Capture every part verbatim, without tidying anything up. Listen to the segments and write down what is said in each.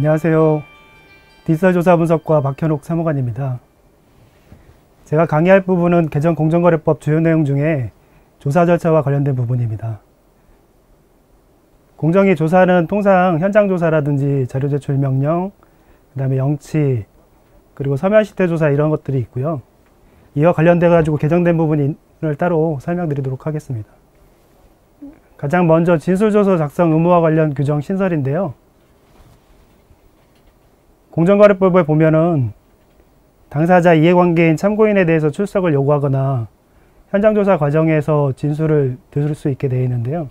안녕하세요. 디지털 조사 분석과 박현옥 사무관입니다. 제가 강의할 부분은 개정 공정거래법 주요 내용 중에 조사 절차와 관련된 부분입니다. 공정위 조사는 통상 현장 조사라든지 자료 제출 명령, 그다음에 영치, 그리고 서면 시태 조사 이런 것들이 있고요. 이와 관련돼 가지고 개정된 부분을 따로 설명드리도록 하겠습니다. 가장 먼저 진술조서 작성 의무와 관련 규정 신설인데요. 공정거래법에 보면은 당사자 이해관계인 참고인에 대해서 출석을 요구하거나 현장조사 과정에서 진술을 들을 수 있게 되어 있는데요.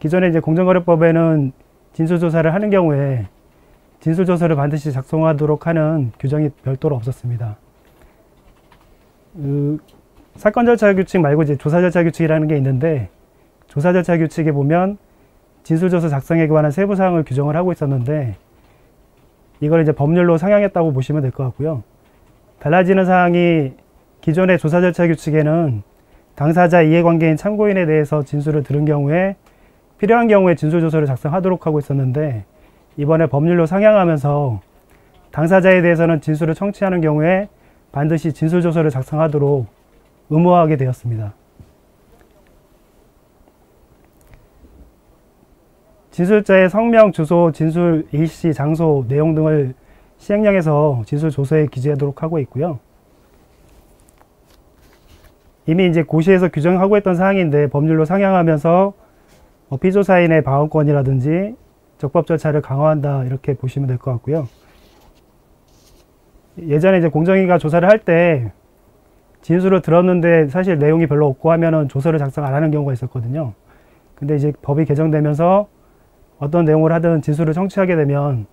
기존에 이제 공정거래법에는 진술조사를 하는 경우에 진술조서를 반드시 작성하도록 하는 규정이 별도로 없었습니다. 그 사건절차규칙 말고 이제 조사절차규칙이라는 게 있는데, 조사절차규칙에 보면 진술조서 작성에 관한 세부사항을 규정을 하고 있었는데, 이걸 이제 법률로 상향했다고 보시면 될 것 같고요. 달라지는 사항이 기존의 조사절차규칙에는 당사자 이해관계인 참고인에 대해서 진술을 들은 경우에 필요한 경우에 진술조서를 작성하도록 하고 있었는데, 이번에 법률로 상향하면서 당사자에 대해서는 진술을 청취하는 경우에 반드시 진술조서를 작성하도록 의무화하게 되었습니다. 진술자의 성명, 주소, 진술 일시, 장소, 내용 등을 시행령에서 진술조서에 기재하도록 하고 있고요. 이미 이제 고시에서 규정하고 있던 사항인데 법률로 상향하면서 피조사인의 방어권이라든지 적법 절차를 강화한다, 이렇게 보시면 될 것 같고요. 예전에 이제 공정위가 조사를 할 때 진술을 들었는데 사실 내용이 별로 없고 하면은 조서를 작성 안 하는 경우가 있었거든요. 근데 이제 법이 개정되면서 어떤 내용을 하든 진술을 청취하게 되면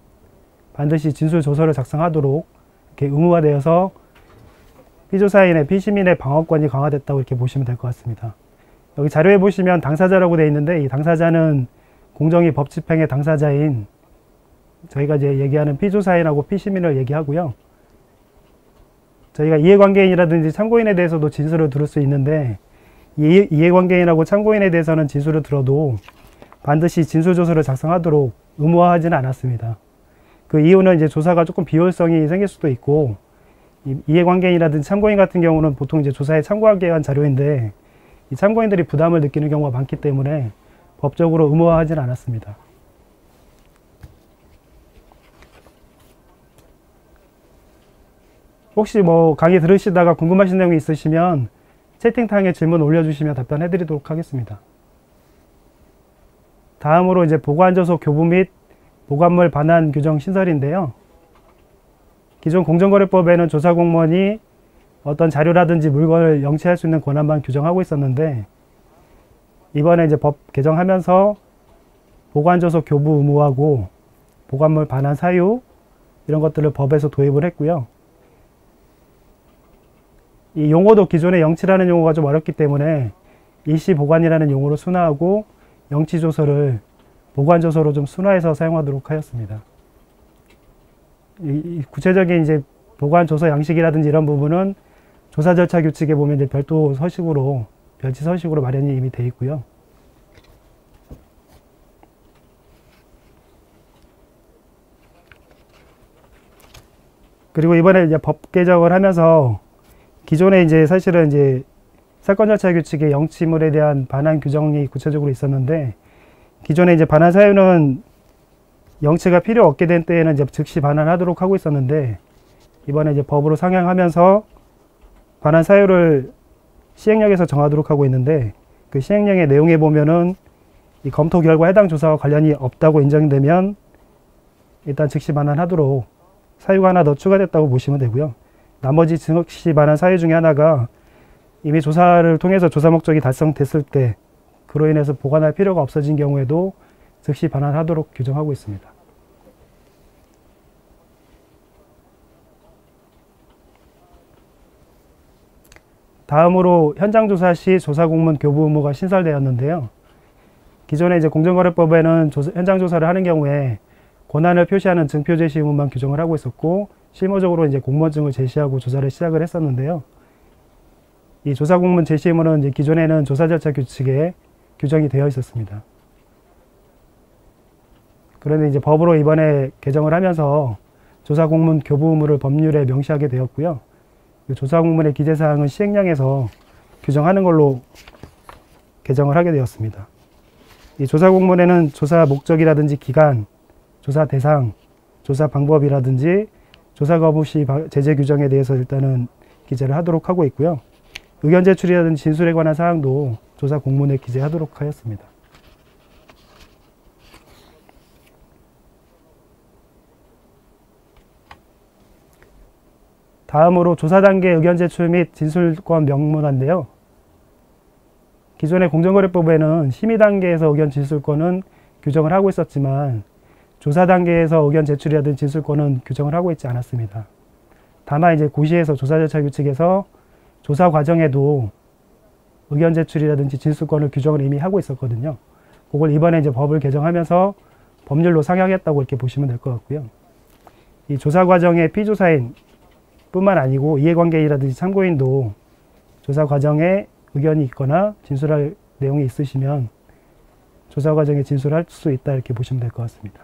반드시 진술 조서를 작성하도록 이렇게 의무화되어서 피조사인의, 피시민의 방어권이 강화됐다고 이렇게 보시면 될 것 같습니다. 여기 자료에 보시면 당사자라고 되어 있는데, 이 당사자는 공정위 법 집행의 당사자인 저희가 이제 얘기하는 피조사인하고 피시민을 얘기하고요. 저희가 이해관계인이라든지 참고인에 대해서도 진술을 들을 수 있는데, 이 이해관계인하고 참고인에 대해서는 진술을 들어도 반드시 진술조서를 작성하도록 의무화하지는 않았습니다. 그 이유는 이제 조사가 조금 비효율성이 생길 수도 있고, 이해관계인이라든지 참고인 같은 경우는 보통 이제 조사에 참고하기 위한 자료인데 이 참고인들이 부담을 느끼는 경우가 많기 때문에 법적으로 의무화하지는 않았습니다. 혹시 뭐 강의 들으시다가 궁금하신 내용이 있으시면 채팅창에 질문 올려주시면 답변해드리도록 하겠습니다. 다음으로 이제 보관조서 교부 및 보관물 반환 규정 신설인데요. 기존 공정거래법에는 조사 공무원이 어떤 자료라든지 물건을 영치할 수 있는 권한만 규정하고 있었는데, 이번에 이제 법 개정하면서 보관조서 교부 의무하고 보관물 반환 사유 이런 것들을 법에서 도입을 했고요. 이 용어도 기존의 영치라는 용어가 좀 어렵기 때문에 일시 보관이라는 용어로 순화하고 영치 조서를 보관 조서로 좀 순화해서 사용하도록 하였습니다. 이 구체적인 이제 보관 조서 양식이라든지 이런 부분은 조사 절차 규칙에 보면 이제 별도 서식으로 별도의 서식으로 마련이 이미 돼 있고요. 그리고 이번에 이제 법 개정을 하면서 기존에 이제 사실은 이제 사건 절차 규칙에 영치물에 대한 반환 규정이 구체적으로 있었는데, 기존에 이제 반환 사유는 영치가 필요 없게 된 때에는 이제 즉시 반환하도록 하고 있었는데, 이번에 이제 법으로 상향하면서 반환 사유를 시행령에서 정하도록 하고 있는데, 그 시행령의 내용에 보면은 이 검토 결과 해당 조사와 관련이 없다고 인정되면 일단 즉시 반환하도록 사유가 하나 더 추가됐다고 보시면 되고요. 나머지 즉시 반환 사유 중에 하나가 이미 조사를 통해서 조사 목적이 달성됐을 때 그로 인해서 보관할 필요가 없어진 경우에도 즉시 반환하도록 규정하고 있습니다. 다음으로 현장조사 시 조사공문 교부 의무가 신설되었는데요. 기존에 이제 공정거래법에는 조사, 현장조사를 하는 경우에 권한을 표시하는 증표 제시 의무만 규정을 하고 있었고, 실무적으로 이제 공무원증을 제시하고 조사를 시작을 했었는데요. 이 조사공문 제시 의무는 이제 기존에는 조사 절차 규칙에 규정이 되어 있었습니다. 그런데 이제 법으로 이번에 개정을 하면서 조사공문 교부의무를 법률에 명시하게 되었고요. 조사공문의 기재사항은 시행령에서 규정하는 걸로 개정을 하게 되었습니다. 이 조사공문에는 조사 목적이라든지 기간, 조사 대상, 조사 방법이라든지 조사 거부 시 제재 규정에 대해서 일단은 기재를 하도록 하고 있고요. 의견 제출이라든지 진술에 관한 사항도 조사 공문에 기재하도록 하였습니다. 다음으로 조사 단계 의견 제출 및 진술권 명문화인데요. 기존의 공정거래법에는 심의 단계에서 의견 진술권은 규정을 하고 있었지만 조사 단계에서 의견 제출이라든지 진술권은 규정을 하고 있지 않았습니다. 다만 이제 고시에서 조사 절차 규칙에서 조사 과정에도 의견 제출이라든지 진술권을 규정을 이미 하고 있었거든요. 그걸 이번에 이제 법을 개정하면서 법률로 상향했다고 이렇게 보시면 될 것 같고요. 이 조사 과정에 피조사인 뿐만 아니고 이해관계인이라든지 참고인도 조사 과정에 의견이 있거나 진술할 내용이 있으시면 조사 과정에 진술할 수 있다 이렇게 보시면 될 것 같습니다.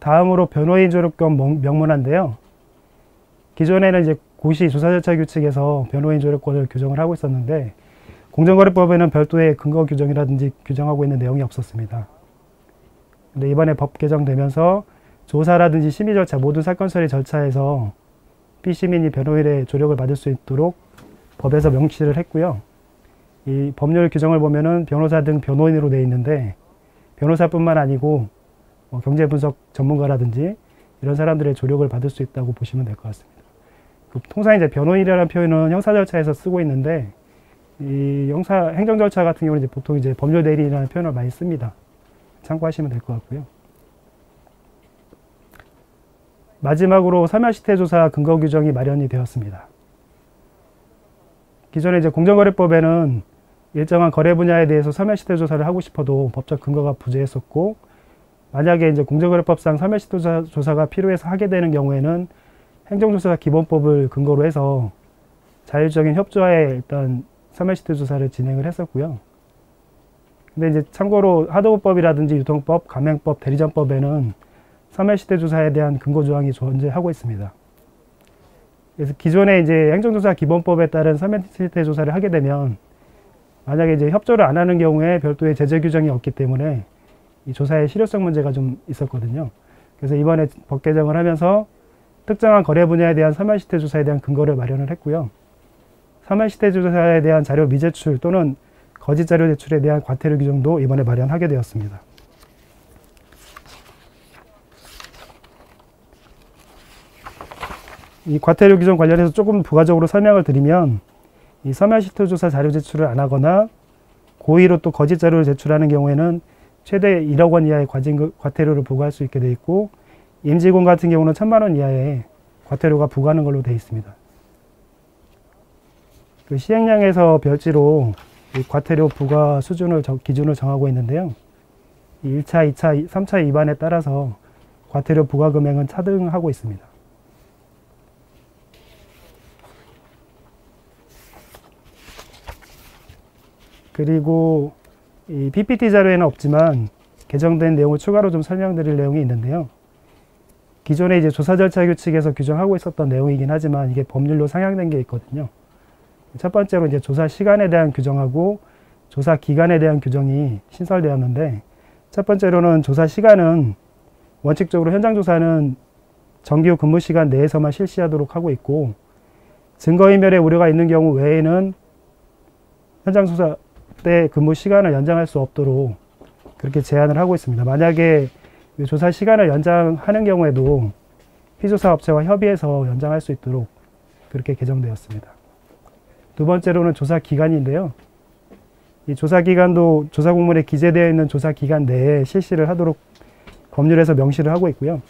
다음으로 변호인 조력권 명문화인데요. 기존에는 이제 고시 조사 절차 규칙에서 변호인 조력권을 규정을 하고 있었는데 공정거래법에는 별도의 근거 규정이라든지 규정하고 있는 내용이 없었습니다. 근데 이번에 법 개정되면서 조사라든지 심의 절차 모든 사건 처리 절차에서 피시민이 변호인의 조력을 받을 수 있도록 법에서 명시를 했고요. 이 법률 규정을 보면은 변호사 등 변호인으로 되어 있는데 변호사뿐만 아니고 경제분석 전문가라든지 이런 사람들의 조력을 받을 수 있다고 보시면 될 것 같습니다. 그 통상 이제 변호인이라는 표현은 형사 절차에서 쓰고 있는데 이 형사 행정 절차 같은 경우는 이제 보통 이제 법률 대리인이라는 표현을 많이 씁니다. 참고하시면 될 것 같고요. 마지막으로 사멸시태 조사 근거 규정이 마련이 되었습니다. 기존에 이제 공정거래법에는 일정한 거래 분야에 대해서 사멸시태 조사를 하고 싶어도 법적 근거가 부재했었고 만약에 이제 공정거래법상 사멸시태 조사가 필요해서 하게 되는 경우에는 행정조사 기본법을 근거로 해서 자율적인 협조하에 일단 사멸시태 조사를 진행을 했었고요. 근데 이제 참고로 하도급법이라든지 유통법, 감행법, 대리점법에는 사멸시태 조사에 대한 근거 조항이 존재하고 있습니다. 그래서 기존에 이제 행정조사 기본법에 따른 사멸시태 조사를 하게 되면 만약에 이제 협조를 안 하는 경우에 별도의 제재 규정이 없기 때문에 이 조사의 실효성 문제가 좀 있었거든요. 그래서 이번에 법 개정을 하면서 특정한 거래 분야에 대한 사멸시태 조사에 대한 근거를 마련을 했고요. 사멸시태 조사에 대한 자료 미제출 또는 거짓 자료 제출에 대한 과태료 규정도 이번에 마련하게 되었습니다. 이 과태료 규정 관련해서 조금 부가적으로 설명을 드리면 이 사멸시태 조사 자료 제출을 안 하거나 고의로 또 거짓 자료를 제출하는 경우에는 최대 일억 원 이하의 과태료를 부과할 수 있게 되어 있고 임직원 같은 경우는 천만 원 이하의 과태료가 부과하는 걸로 되어 있습니다. 그 시행령에서 별지로 이 과태료 부과 수준을 기준을 정하고 있는데요. 일 차, 이 차, 삼 차 위반에 따라서 과태료 부과 금액은 차등하고 있습니다. 그리고 이 피피티 자료에는 없지만 개정된 내용을 추가로 좀 설명드릴 내용이 있는데요. 기존에 이제 조사 절차 규칙에서 규정하고 있었던 내용이긴 하지만 이게 법률로 상향된 게 있거든요. 첫 번째로 이제 조사 시간에 대한 규정하고 조사 기간에 대한 규정이 신설되었는데 첫 번째로는 조사 시간은 원칙적으로 현장 조사는 정규 근무 시간 내에서만 실시하도록 하고 있고 증거인멸의 우려가 있는 경우 외에는 현장 조사 때 근무 시간을 연장할 수 없도록 그렇게 제한을 하고 있습니다. 만약에 조사 시간을 연장하는 경우에도 피조사 업체와 협의해서 연장할 수 있도록 그렇게 개정되었습니다. 두 번째로는 조사 기간인데요. 이 조사 기간도 조사 공문에 기재되어 있는 조사 기간 내에 실시를 하도록 법률에서 명시를 하고 있고요.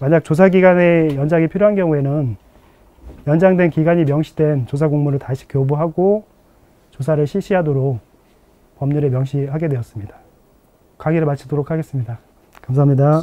만약 조사 기간의 연장이 필요한 경우에는 연장된 기간이 명시된 조사 공문을 다시 교부하고 조사를 실시하도록 법률에 명시하게 되었습니다. 강의를 마치도록 하겠습니다. 감사합니다.